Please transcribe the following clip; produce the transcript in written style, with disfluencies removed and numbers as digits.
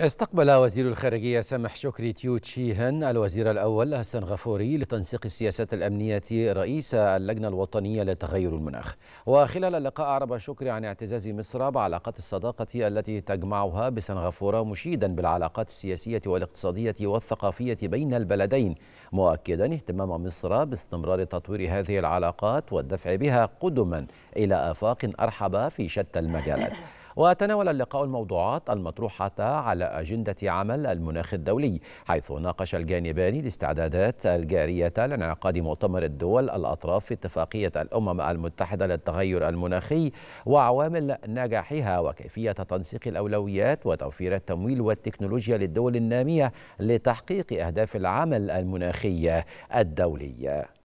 استقبل وزير الخارجية سامح شكري تيو تشيهن الوزير الأول السنغافوري لتنسيق السياسات الأمنية رئيس اللجنة الوطنية لتغير المناخ. وخلال اللقاء أعرب شكري عن اعتزاز مصر بعلاقات الصداقة التي تجمعها بسنغافورة، مشيدا بالعلاقات السياسية والاقتصادية والثقافية بين البلدين، مؤكدا اهتمام مصر باستمرار تطوير هذه العلاقات والدفع بها قدما إلى آفاق أرحب في شتى المجالات. وتناول اللقاء الموضوعات المطروحة على أجندة عمل المناخ الدولي، حيث ناقش الجانبان الاستعدادات الجارية لانعقاد مؤتمر الدول الأطراف في اتفاقية الأمم المتحدة للتغير المناخي وعوامل نجاحها، وكيفية تنسيق الأولويات وتوفير التمويل والتكنولوجيا للدول النامية لتحقيق أهداف العمل المناخي الدولي.